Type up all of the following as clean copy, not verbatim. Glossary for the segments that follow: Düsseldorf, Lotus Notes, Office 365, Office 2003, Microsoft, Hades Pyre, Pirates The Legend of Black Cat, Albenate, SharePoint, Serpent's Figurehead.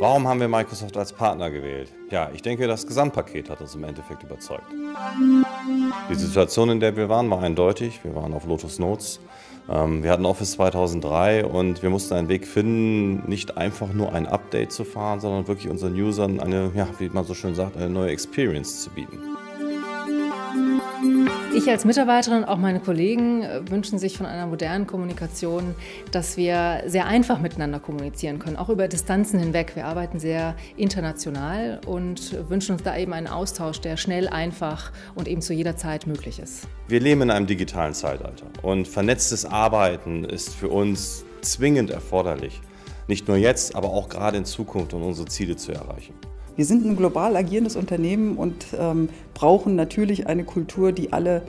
Warum haben wir Microsoft als Partner gewählt? Ja, ich denke, das Gesamtpaket hat uns im Endeffekt überzeugt. Die Situation, in der wir waren, war eindeutig. Wir waren auf Lotus Notes. Wir hatten Office 2003 und wir mussten einen Weg finden, nicht einfach nur ein Update zu fahren, sondern wirklich unseren Usern eine, ja, wie man so schön sagt, eine neue Experience zu bieten. Ich als Mitarbeiterin, auch meine Kollegen, wünschen sich von einer modernen Kommunikation, dass wir sehr einfach miteinander kommunizieren können, auch über Distanzen hinweg. Wir arbeiten sehr international und wünschen uns da eben einen Austausch, der schnell, einfach und eben zu jeder Zeit möglich ist. Wir leben in einem digitalen Zeitalter und vernetztes Arbeiten ist für uns zwingend erforderlich. Nicht nur jetzt, aber auch gerade in Zukunft, um unsere Ziele zu erreichen. Wir sind ein global agierendes Unternehmen und brauchen natürlich eine Kultur, die alle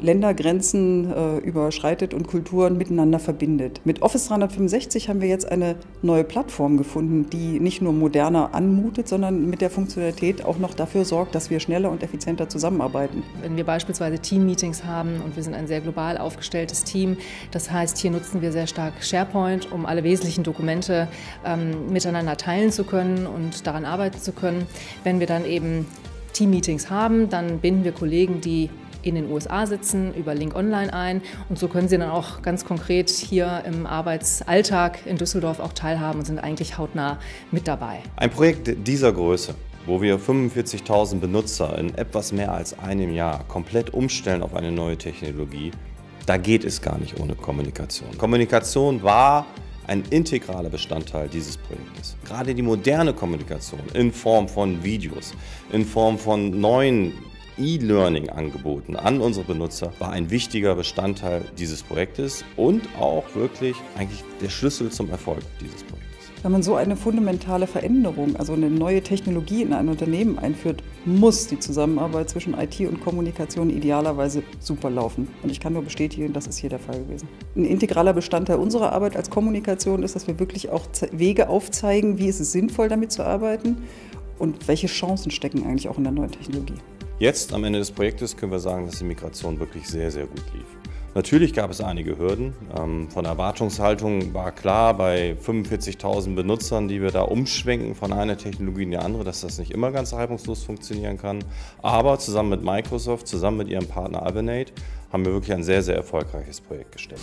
Ländergrenzen überschreitet und Kulturen miteinander verbindet. Mit Office 365 haben wir jetzt eine neue Plattform gefunden, die nicht nur moderner anmutet, sondern mit der Funktionalität auch noch dafür sorgt, dass wir schneller und effizienter zusammenarbeiten. Wenn wir beispielsweise Team-Meetings haben und wir sind ein sehr global aufgestelltes Team, das heißt, hier nutzen wir sehr stark SharePoint, um alle wesentlichen Dokumente miteinander teilen zu können und daran arbeiten zu können. Wenn wir dann eben Team-Meetings haben, dann binden wir Kollegen, die in den USA sitzen, über Link Online ein und so können Sie dann auch ganz konkret hier im Arbeitsalltag in Düsseldorf auch teilhaben und sind eigentlich hautnah mit dabei. Ein Projekt dieser Größe, wo wir 45.000 Benutzer in etwas mehr als einem Jahr komplett umstellen auf eine neue Technologie, da geht es gar nicht ohne Kommunikation. Kommunikation war ein integraler Bestandteil dieses Projektes. Gerade die moderne Kommunikation in Form von Videos, in Form von neuen E-Learning-Angeboten an unsere Benutzer war ein wichtiger Bestandteil dieses Projektes und auch wirklich eigentlich der Schlüssel zum Erfolg dieses Projektes. Wenn man so eine fundamentale Veränderung, also eine neue Technologie in ein Unternehmen einführt, muss die Zusammenarbeit zwischen IT und Kommunikation idealerweise super laufen. Und ich kann nur bestätigen, das ist hier der Fall gewesen. Ein integraler Bestandteil unserer Arbeit als Kommunikation ist, dass wir wirklich auch Wege aufzeigen, wie ist es sinnvoll, damit zu arbeiten und welche Chancen stecken eigentlich auch in der neuen Technologie. Jetzt, am Ende des Projektes, können wir sagen, dass die Migration wirklich sehr, sehr gut lief. Natürlich gab es einige Hürden. Von der Erwartungshaltung war klar, bei 45.000 Benutzern, die wir da umschwenken von einer Technologie in die andere, dass das nicht immer ganz reibungslos funktionieren kann. Aber zusammen mit Microsoft, zusammen mit ihrem Partner Albenate, haben wir wirklich ein sehr, sehr erfolgreiches Projekt gestemmt.